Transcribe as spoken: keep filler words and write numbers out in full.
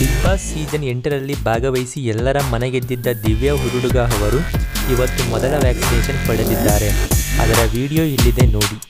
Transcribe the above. Big boss season ಎಂಟರಲ್ಲಿ ಭಾಗವಹಿಸಿ ಎಲ್ಲರ ಮನೆಗೆದ್ದಿದ್ದ ದಿವ್ಯಾ ಉರುಡುಗ ಅವರು ಇವತ್ತು ಮೊದಲ ವ್ಯಾಕ್ಸಿನೇಷನ್ ಪಡೆದಿದ್ದಾರೆ. ಅದರ ವಿಡಿಯೋ ಇಲ್ಲಿದೆ ನೋಡಿ.